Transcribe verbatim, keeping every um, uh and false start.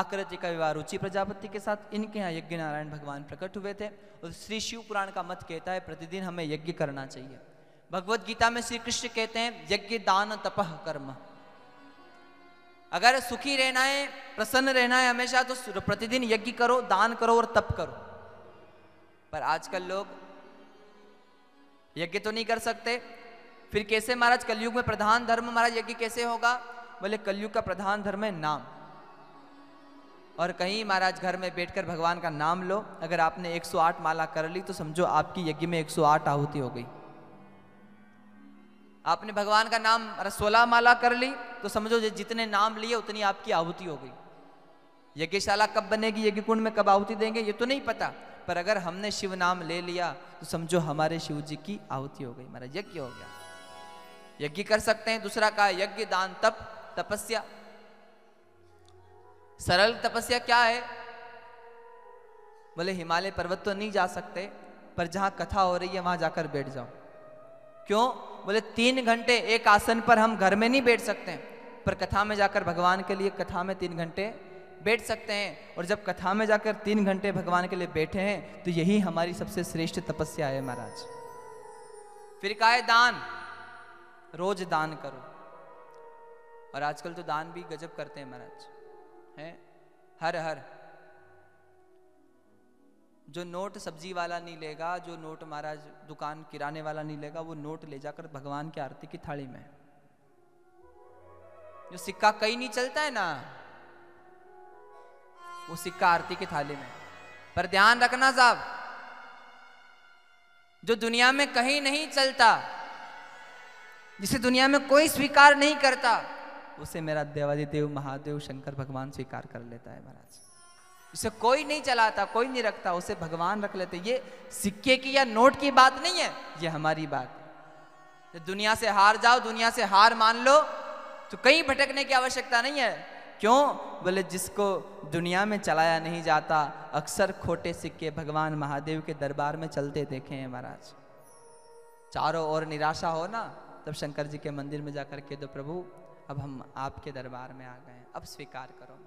आकृति का रुचि प्रजापति के साथ, इनके यहाँ यज्ञ नारायण भगवान प्रकट हुए थे। और श्री शिव पुराण का मत कहता है प्रतिदिन हमें यज्ञ करना चाहिए। भगवत गीता में श्री कृष्ण कहते हैं यज्ञ दान तपह कर्म। अगर सुखी रहना है, प्रसन्न रहना है हमेशा, तो प्रतिदिन यज्ञ करो, दान करो और तप करो। पर आजकल लोग यज्ञ तो नहीं कर सकते, फिर कैसे महाराज कलयुग में प्रधान धर्म महाराज यज्ञ कैसे होगा? बोले कलयुग का प्रधान धर्म है नाम। और कहीं महाराज घर में बैठकर भगवान का नाम लो, अगर आपने एक सौ आठ माला कर ली तो समझो आपकी यज्ञ में एक सौ आठ आहुति हो गई। आपने भगवान का नाम सोलह माला कर ली तो समझो जितने नाम लिए उतनी आपकी आहुति हो गई। यज्ञशाला कब बनेगी, यज्ञ कुंड में कब आहुति देंगे ये तो नहीं पता, पर अगर हमने शिव नाम ले लिया तो समझो हमारे शिव जी की आहुति हो गई, महाराज यज्ञ हो गया। यज्ञ कर सकते हैं। दूसरा कहा यज्ञ दान तप तपस्या। सरल तपस्या क्या है? बोले हिमालय पर्वत तो नहीं जा सकते, पर जहां कथा हो रही है वहां जाकर बैठ जाओ। क्यों? बोले तीन घंटे एक आसन पर हम घर में नहीं बैठ सकते, पर कथा में जाकर भगवान के लिए कथा में तीन घंटे बैठ सकते हैं। और जब कथा में जाकर तीन घंटे भगवान के लिए बैठे हैं तो यही हमारी सबसे श्रेष्ठ तपस्या है महाराज। फिर कहा है दान, रोज दान करो। और आजकल तो दान भी गजब करते हैं महाराज, है हर हर। जो नोट सब्जी वाला नहीं लेगा, जो नोट महाराज दुकान किराने वाला नहीं लेगा, वो नोट ले जाकर भगवान की आरती की थाली में। जो सिक्का कहीं नहीं चलता है ना, वो सिक्का आरती की थाली में। पर ध्यान रखना साहब, जो दुनिया में कहीं नहीं चलता, जिसे दुनिया में कोई स्वीकार नहीं करता, उसे मेरा देवाधिदेव महादेव शंकर भगवान स्वीकार कर लेता है महाराज। इसे कोई नहीं चलाता, कोई नहीं रखता, उसे भगवान रख लेते। ये सिक्के की या नोट की बात नहीं है, ये हमारी बात है। दुनिया से हार जाओ, दुनिया से हार मान लो तो कहीं भटकने की आवश्यकता नहीं है। क्यों? बोले जिसको दुनिया में चलाया नहीं जाता, अक्सर खोटे सिक्के भगवान महादेव के दरबार में चलते देखे हैं महाराज। चारों ओर निराशा हो ना, तब शंकर जी के मंदिर में जाकर के दो प्रभु अब हम आपके दरबार में आ गए, अब स्वीकार करो।